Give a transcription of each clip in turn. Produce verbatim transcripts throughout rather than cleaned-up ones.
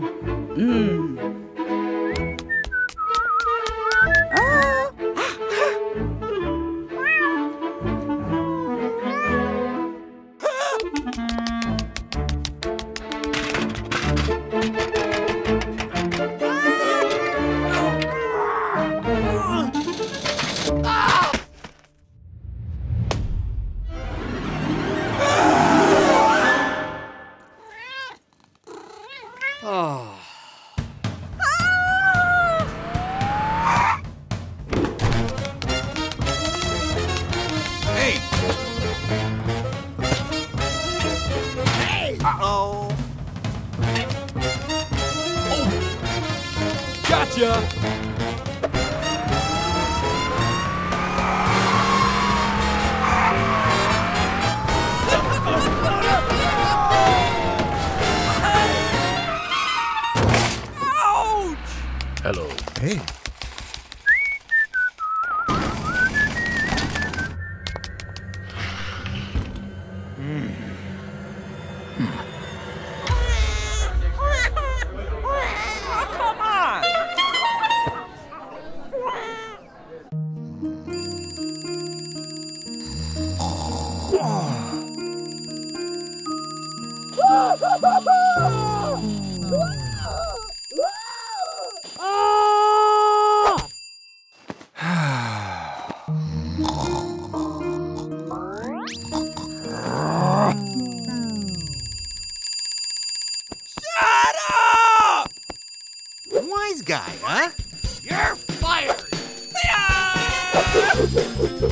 Mm. Hey!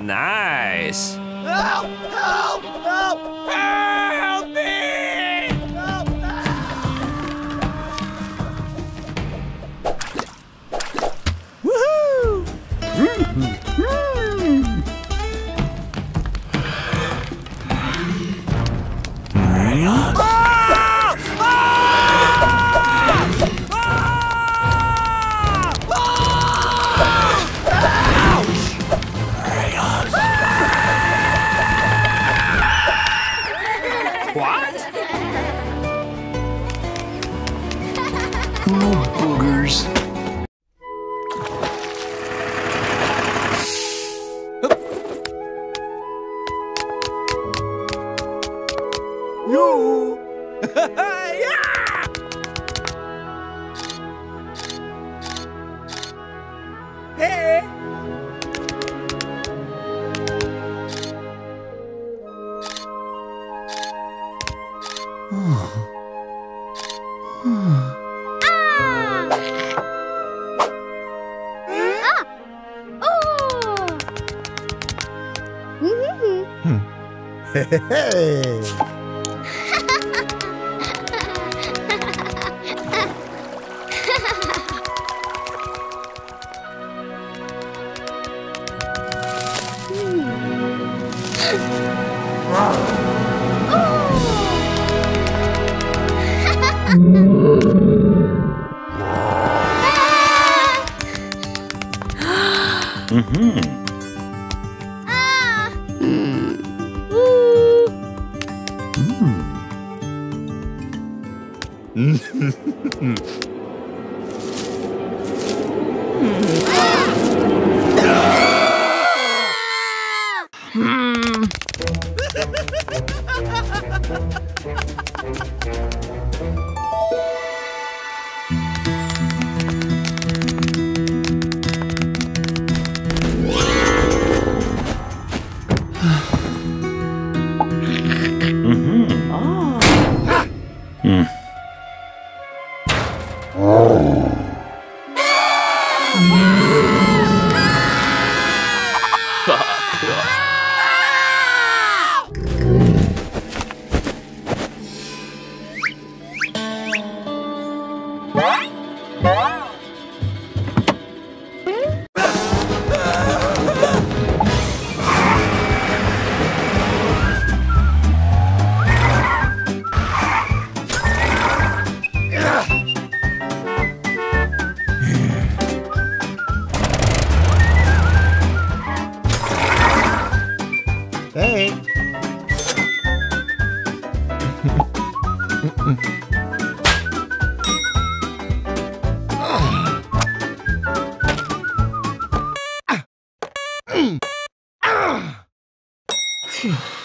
Nice. Help! Help! Help! Help me! Help! Woohoo! Mm-hmm. Hey! Phew.